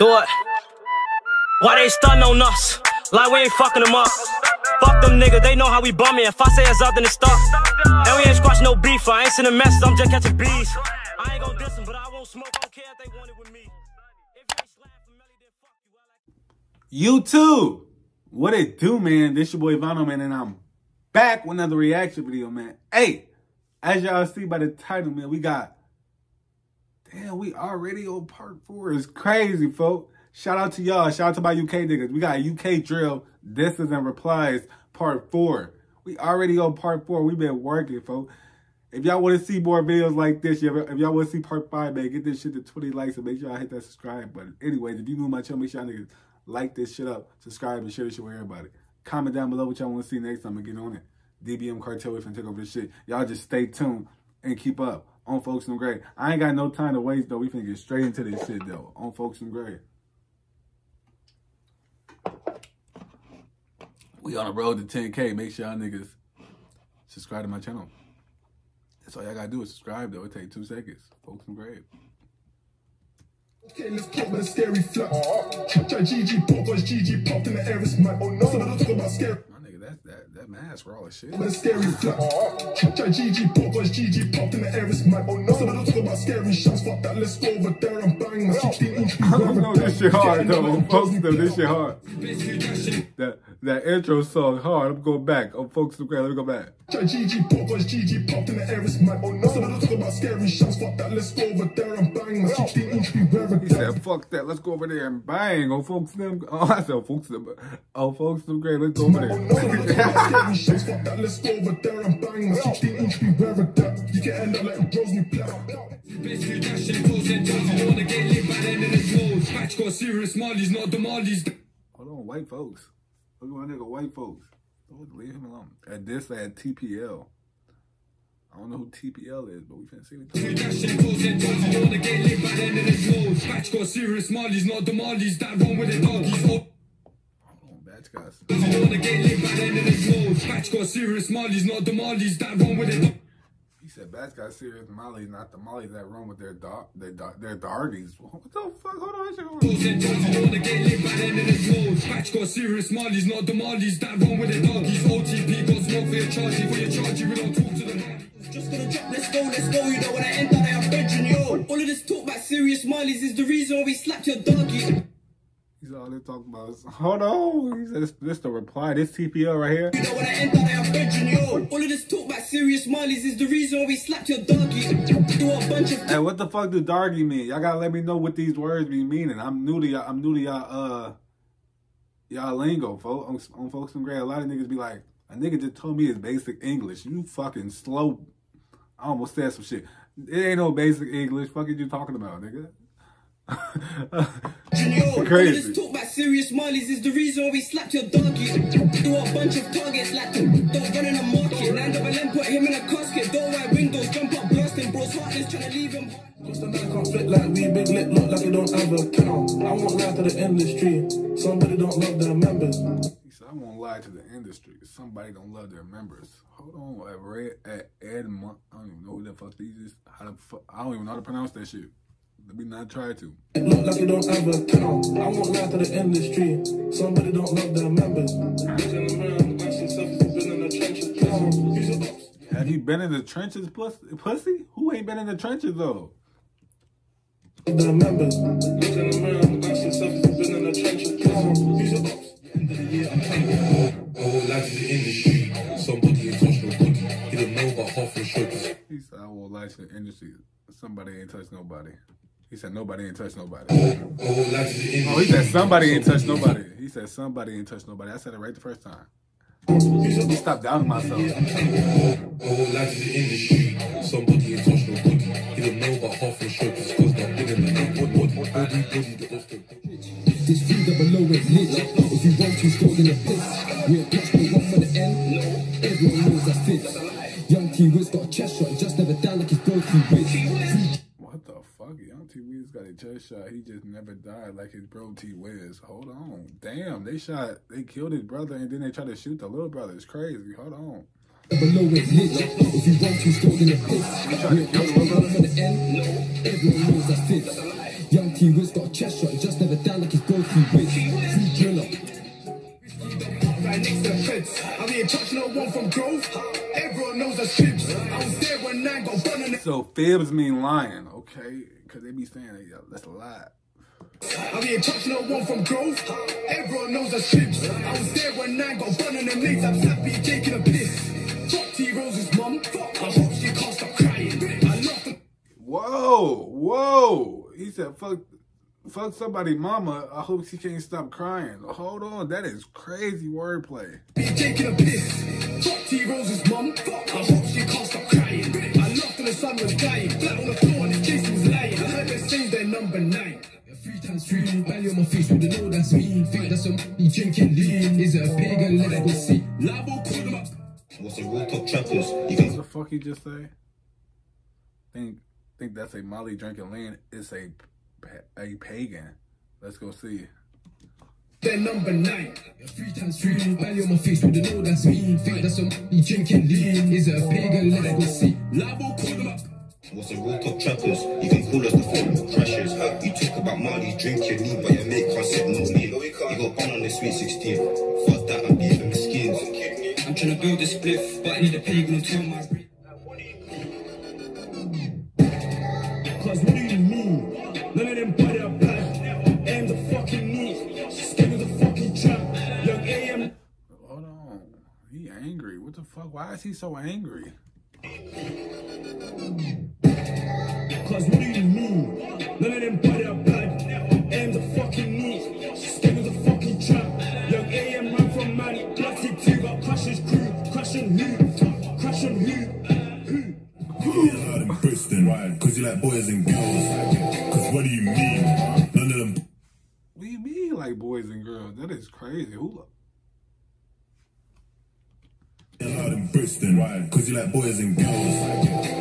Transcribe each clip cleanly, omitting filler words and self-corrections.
Do it. Why they stuntin' on us? Like we ain't fucking them up. Fuck them niggas, they know how we bummin'. If I say it's up, then it's stuck. And we ain't squash no beef, I ain't sending messages, I'm just catching bees. I ain't gon' diss them, but I won't smoke, don't care if they want it with me. YouTube, what it do, man? This your boy Vano, man, and I'm back with another reaction video, man. Hey, as y'all see by the title, man, we got... Damn, we already on part 4. It's crazy, folks. Shout out to y'all. Shout out to my UK niggas. We got UK drill, this is and replies, part 4. We already on part 4. We've been working, folks. If y'all want to see more videos like this, if y'all want to see part 5, man, get this shit to 20 likes and make sure I hit that subscribe button. Anyways, if you new to my channel, make sure y'all niggas like this shit up, subscribe, and share this shit with everybody. Comment down below what y'all want to see next time and get on it. DBM Cartel, we finna take over this shit. Y'all just stay tuned and keep up. On Folks and Gray. I ain't got no time to waste, though. We finna get straight into this shit, though. On Folks and Gray. We on the road to 10K. Make sure y'all niggas subscribe to my channel. That's all y'all gotta do is subscribe, though. It takes 2 seconds. Folks and Gray. Getting this pop with a scary flux. GG pop was GG popped in the air. It's my own. Nothing I talk about scary. That mask raw as shit. Scary flux. GG pop was GG popped in the air. It's my own. Nothing I talk about scary shots. Fuck that. Let's go over there. I'm buying my 16-inch. I don't know. This shit hard, though. I'm focused on this shit hard. That intro song hard. I'm going back. I'm focused on Gray. Let me go back. GG pop was GG popped in the air. It's my own. Nothing I talk about scary shots. Fuck that. Let's go over there. I'm buying my 16-inch. He said, fuck that, let's go over there and bang. Oh, folks, them. Oh, I said, folks, them. Oh, folks, them great, let's go over there. Hold on, white folks. Look at my nigga, white folks. Don't leave him alone. At this, at TPL. I don't know who TPL is, but we finna see what TPL is. Batch guys. He said Batch got serious mollies, not the mollies that run with their darties. What the fuck? Hold on, Batch got serious mollies, not the mollies that run with their darties. OTP got smoke for your charging, we don't talk to them. Just gonna drop, let's go, you know when I end up there, I'm benching yo. All of this talk about serious smileys is the reason why we slapped your doggy. He's all they talking about is, hold on, he said, this the reply, this TPL right here. You know when I end up there, I'm benching yo. All of this talk about serious smileys is the reason why we slapped your doggy. Hey, what the fuck do doggy mean? Y'all gotta let me know what these words be meaning. I'm new to y'all lingo, folks. On Folks and Gray, a lot of niggas be like, a nigga just told me it's basic English. You fucking slow. I almost said some shit. It ain't no basic English. Fuck are you talking about, nigga? Crazy. Talk about serious smileys is the reason why we slapped your doggy. Do a bunch of targets like don't run in a market. Land up and then put him in a casket. Door wide windows, jump up, blasting bros. Heartless trying to leave him. Just another conflict like we big lit, look like it don't ever count. I won't lie to the industry. Somebody don't love their members. I won't lie to the industry. Somebody don't love their members. Hold on, I don't even know who the fuck these is. How the fuck? I don't even know how to pronounce that shit. Let me not try to. It look like you don't ever count. I won't lie to the industry. Somebody don't love their members. Have you been in the trenches, pussy? Who ain't been in the trenches though? Their members. He said, I won't lie to the industry. Somebody ain't touched nobody. He said, nobody ain't touched nobody. Oh, he said, somebody ain't touched nobody. He said, somebody ain't touched nobody. I said it right the first time. He stopped doubting myself. I won't lie to the industry. Somebody ain't touched nobody. He don't know about half and short because they're bigger than this feed up below is lit. If you want to score in the piss, we'll catch the one for the end. Everyone knows that's fit. Young T Wiz got a chest shot, just never died like his broken Wiz. What the fuck? Young T Wiz got a chest shot, he just never died like his bro T Wiz. Hold on. Damn, they killed his brother and then they tried to shoot the little brother. It's crazy. Hold on. Below is lit. If you want to score in the piss, we'll catch the one for the end. Everyone knows that's it. Young T Wiz got a chest shot, just never down like his go-to bitch. Free drill up. Right next to Fritz. I'll be in touch no one from Grove. Everyone knows the strips. I was there when I got run on it. So fibs mean lying, okay? Cause they be saying that's a lie. I'll be in touch no one from Grove. Everyone knows the strips. I was there when I got run on them legs. I'm happy taking a piss. Fuck T Rose's mum. Fuck, I hope she can't stop crying. I love the whoa, whoa. He said fuck somebody mama, I hope she can't stop crying. Hold on, that is crazy wordplay. Be taking a piss. Fuck T Rose's mum. Fuck, I hope she can't stop crying. I loved when the sun was dying. Flat on the floor and his case was lying. I heard they say they're number 9. 3 times 3, belly on my face with the know that's me. Think that's somebody drinking lean. Is it a pig and let it go see? Labo called him up. What's a real top tramplers? What the fuck he just say? Think that's a Molly drinking lean. It's a pagan. Let's go see. They're number 9. 3 times 3, belly on my face with the know that's me. Think that's somebody drinking lean. Is it a pagan? Let it go see. Labo called him up. What's a real top tramplers? You can call us the phone crashes. You talk about Molly drinking lean, but your mate can't set no lean. You got on the sweet 16. Fuck that, I'm giving the skins. I'm trying to build this spliff, but I need a pagan until my break. Cause what do you mean? None of them body are black. Aim the fucking knee. Skin of the fucking trap. Young AM. Hold on. He angry. What the fuck? Why is he so angry? Cause what do you mean? None of them body are black. Aim the fucking knee. Skin of the fucking trap. Young AM man from Mali. Bloody two. Crash's crew, crashing who? Who? In Bristol, right? Because you like boys and girls. Because what do you mean? None of them. What do you mean, like boys and girls? That is crazy. Who? In Bristol, right? Because you like boys and girls.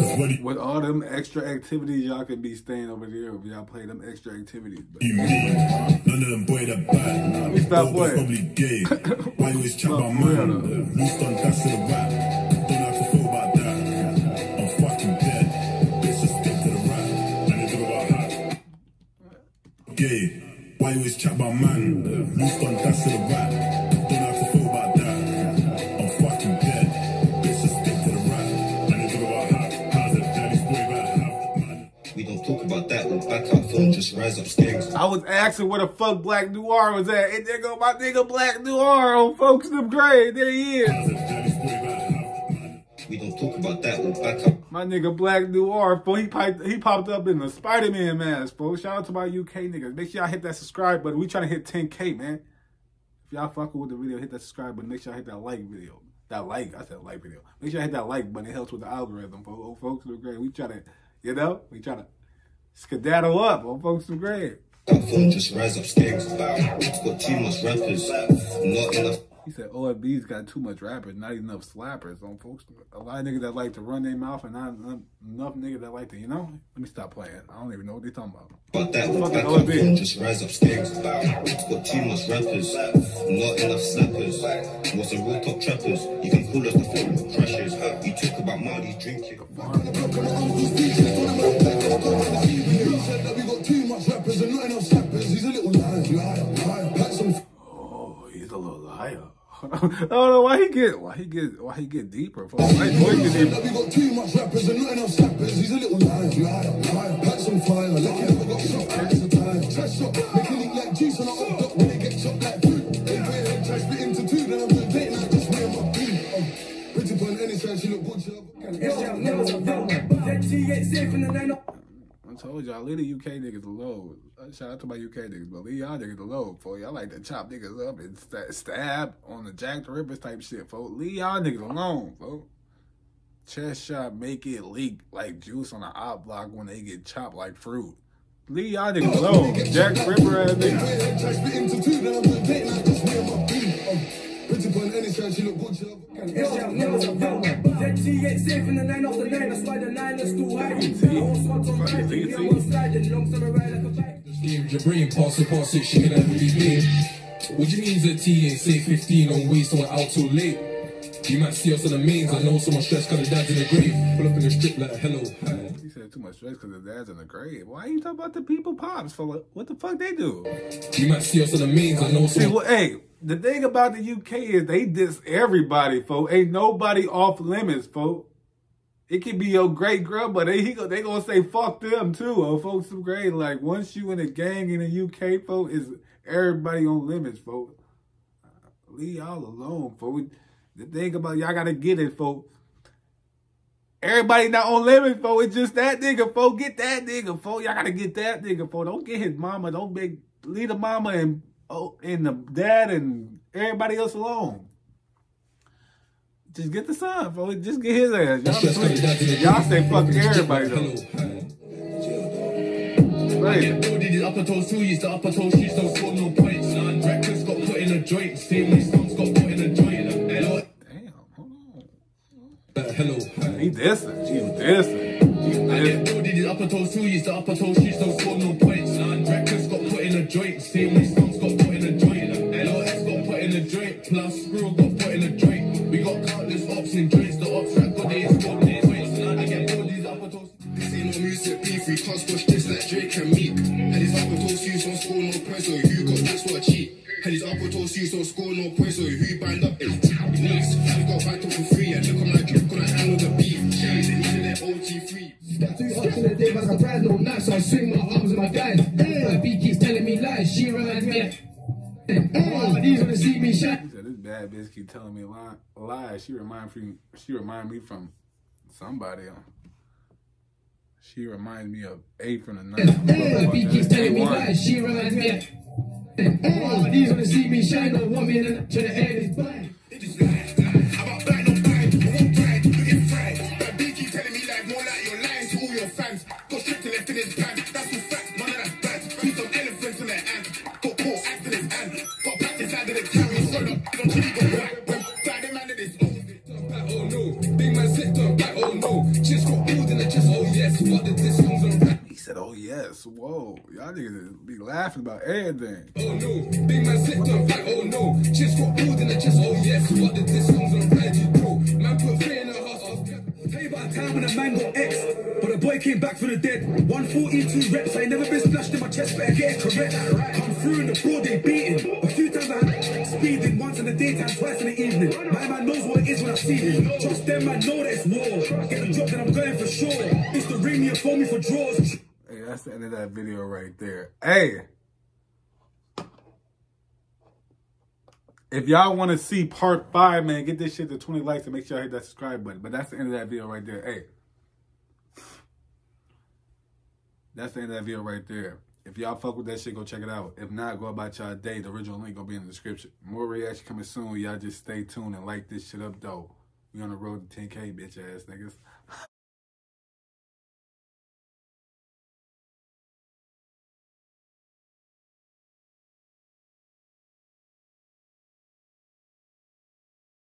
Cause what do you... With all them extra activities, y'all can be staying over there if y'all play them extra activities. But... You mean? None of them boys that bad. Let me stop playing. Probably gay. Why you always chat about man? Loose on dash to the rap. Don't have to feel about that. I'm fucking dead. Bitch, just stick to the rap. And it's all about that. Gay. Why you always chat about man? Loose on dash to the rap. Just rise upstairs. I was asking where the fuck Black Noir was at, and there go my nigga Black Noir on Folks in the Grade. There he is. We don't talk about that. Back up. My nigga Black Noir, boy, he popped up in the Spider-Man mask, folks. Shout out to my UK niggas. Make sure y'all hit that subscribe button. We trying to hit 10K, man. If y'all fucking with the video, hit that subscribe button. Make sure y'all hit that like video. That like, I said like video. Make sure y'all hit that like button. It helps with the algorithm, folks. Folks in the Grade. We try to, you know, we try to. Skedaddle up on Folks in the Grade. That phone just rise upstairs. It's got too much rappers. Not enough. He said OFB's got too much rappers, not enough slappers on Folks. A lot of niggas that like to run their mouth and not enough niggas that like to, you know? Let me stop playing. I don't even know what they're talking about. But that phone just rise upstairs. It's got too much rappers, not enough slappers. What's a real top trappers? You can call us the phone crashes. You talk about Marty drinking. Rappers and not enough rappers. He's a little liar. Oh, he's a little liar. I don't know why he get deeper. Folks. Why he deeper? We got too much rappers and not enough rappers. He's a little liar. Packs on fire. Like you never got shot. Packs on fire. Trash shot. Make it look like Jason. I'm on top when it gets shot like food. They try split into two. Then I'm gonna date like this. Where am I being? Pretty boy on any side. She look good. She ain't safe in the night. I told y'all, leave the UK niggas alone. Shout out to my UK niggas, but leave y'all niggas alone, folks. Y'all like to chop niggas up and stab on the Jack the Rippers type shit, folks. Leave y'all niggas alone, folks. Chest shot, make it leak like juice on an op block when they get chopped like fruit. Leave y'all niggas alone. Jack the Ripper ass niggas. She ain't safe in the 9 off the 9, that's why the 9 is too high. I won't swat on my feet, I'm on side and long summer ride like a bike. Your brain pass it, she can have every day. What do you mean the T ain't safe 15 on way, so we're out too late? You might see us on the mains, I know so much stress, cause the dad's in the grave. Pull up in the strip like hello, hi. said too much stress because his dad's in the grave. Why are you talking about the people pops for what the fuck they do? You might feel for the means. I know. See, well, hey, the thing about the UK is they diss everybody, folk. Ain't nobody off limits, folk. It could be your great girl, but they gonna say fuck them too. Oh, folks, some grade. Like once you in a gang in the UK, folk, is everybody on limits, folk. Leave y'all alone, folk. The thing about y'all gotta get it, folk. Everybody not on limits, folks. It's just that nigga, folks. Get that nigga, folks. Y'all gotta get that nigga, folks. Don't get his mama. Don't leave the mama and the dad and everybody else alone. Just get the son, folks. Just get his ass. Y'all say fuck everybody though. Right. I get builded in upper toe shoes. The upper toe shoes don't score no points. None records got put in a joint. Family songs got put in a joint. Damn, hold on. Hello. He dissing. He was dissing. I get builded in upper toe shoes. The upper toe shoes don't score no points. None records got put in a joint. Family songs got put in a joint. LOS got put in a joint. Plus screw got put in a joint. We got countless ops and joints. The ops that got these points. I get build these upper toes. This ain't no music beef. We can't squash this like Drake and Meek. And these upper toe shoes don't score no points. So you got that's what I cheat. And these upper toe shoes don't score no points. So who bind up is nice. We got back to for free. And look at my drip. Gonna handle the beef. OTP. That's too hot for the day, but I'm surprised no knives, so I swing my arms and my guys. My B keeps telling me lies, she reminds me of these wanna see me shine. This bad bitch keep telling me lies. She remind me from somebody else. She reminds me of 8 from the 9. My B keeps telling me lies, she reminds me of these wanna see me shine, don't want me to the end is fine. It is lies. He said, oh yes, whoa, y'all niggas be laughing about everything. Oh no, big man sit down back, oh no, just got pulled in the chest, oh yes, what did this song's on ride you bro? Man put fear in her house. Tell you about a time when a man got X, but a boy came back for the dead. 142 reps, I ain't never been splashed in my chest, better get it correct. Come through in the broad, they beating. A few times I had speeding, once in the daytime, twice in the evening. My man knows what it is when I see it. Trust them, I know that it's war. Get a drop that I'm going for sure. It's the ring me or phone me for draws. Hey, that's the end of that video right there. Hey. If y'all want to see part 5, man, get this shit to 20 likes and make sure y'all hit that subscribe button. But that's the end of that video right there. Hey. That's the end of that video right there. If y'all fuck with that shit, go check it out. If not, go about y'all day. The original link gonna be in the description. More reaction coming soon. Y'all just stay tuned and like this shit up, though. We on the road to 10K, bitch ass niggas.